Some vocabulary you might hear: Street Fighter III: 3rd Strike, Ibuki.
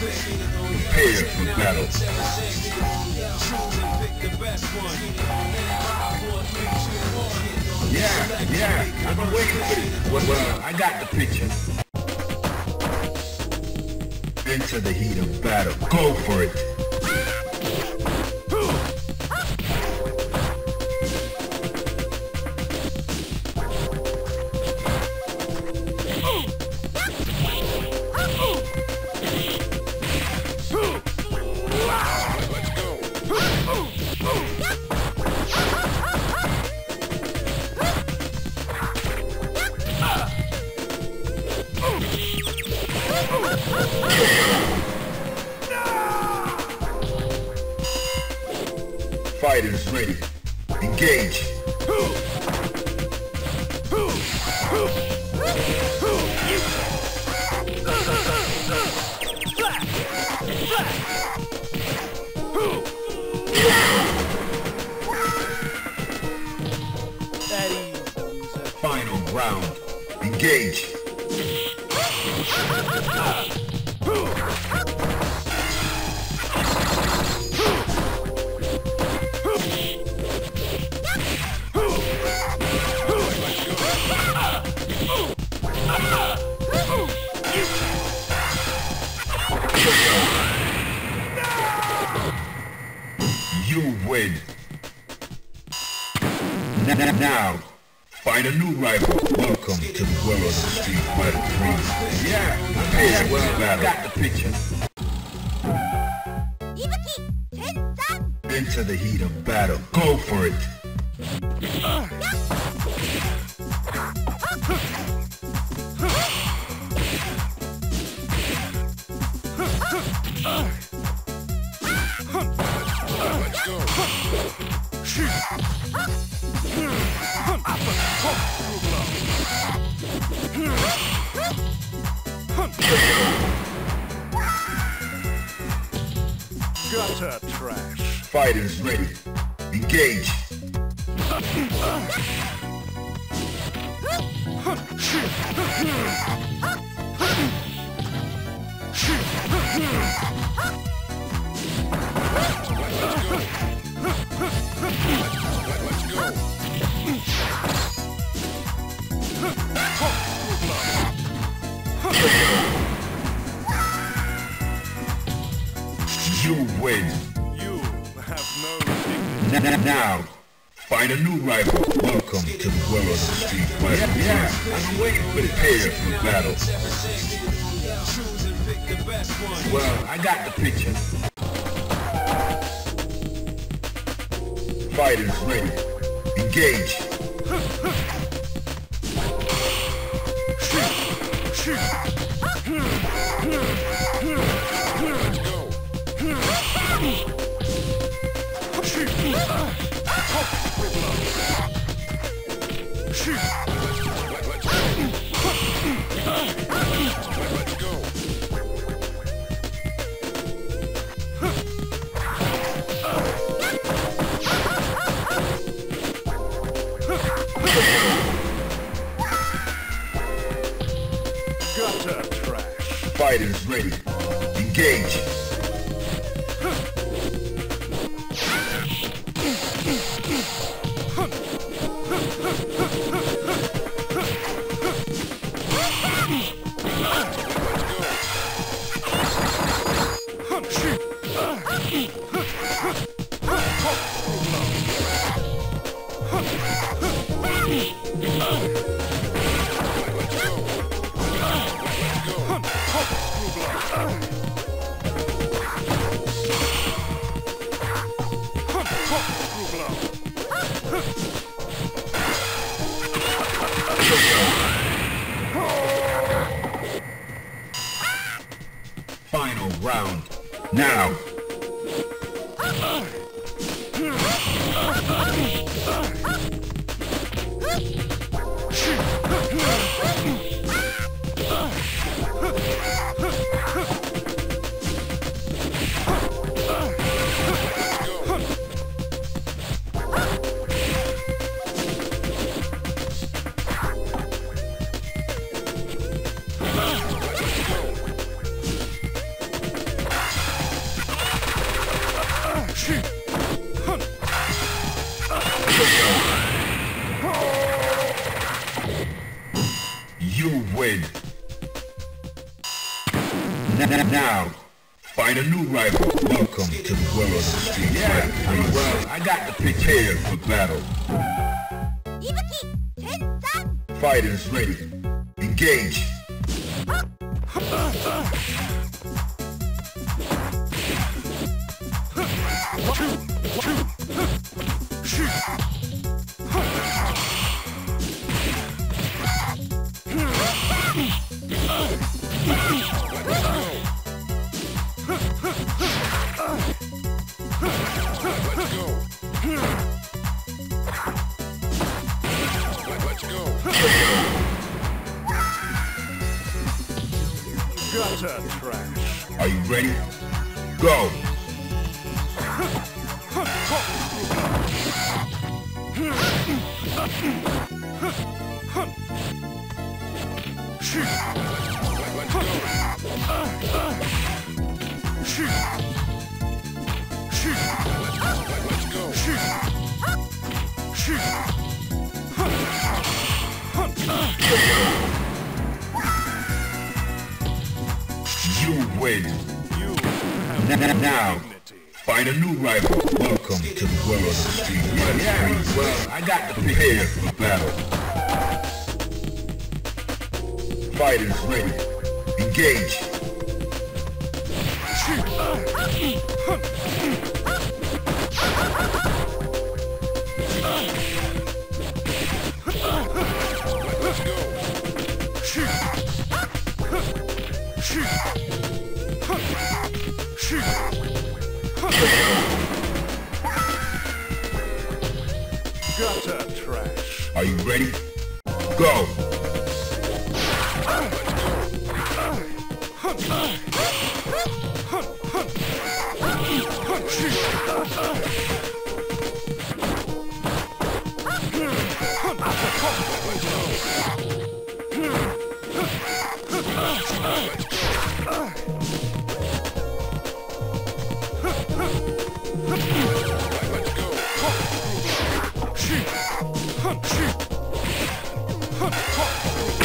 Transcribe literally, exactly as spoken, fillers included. Prepare for battle. Yeah, yeah, I've been waiting for this. Well, well, I got the picture. Into the heat of battle. Go for it. Fighters ready. Engage. Final round. Engage. You win. Now, now, find a new rival. Welcome to the world of Street Fighter three. Yeah, prepare for battle. Got the picture. Ibuki, ten-san. Into the heat of battle. Go for it. Uh. Gutter trash. Fighters ready. Engage. You win. You have no dignity. Now, now, find a new rival. Welcome to the world of Street Fighter. Yeah, yeah. I'm waiting for this. Prepare for battle. Well, I got the picture. Fighters ready. Engage. Let's go. Let's go. Gutter trash. Fighters ready. Engage. Final round. Now. You win. Now, find a new rival. Welcome to the world of the street. Yeah, well, I got to prepare for battle. Ibuki, ten-san. Fighters ready. Engage. Are you ready? Go! Wait. Now, find a new rival. Welcome to the world of the street. Yeah, well, I got to prepare for battle. Fighters ready. Engage. Let's go. Shoot. Shoot. Shoot! Gutter trash. Are you ready? Go! Shoot! Hunt! Shoot! Hunt! Hunt!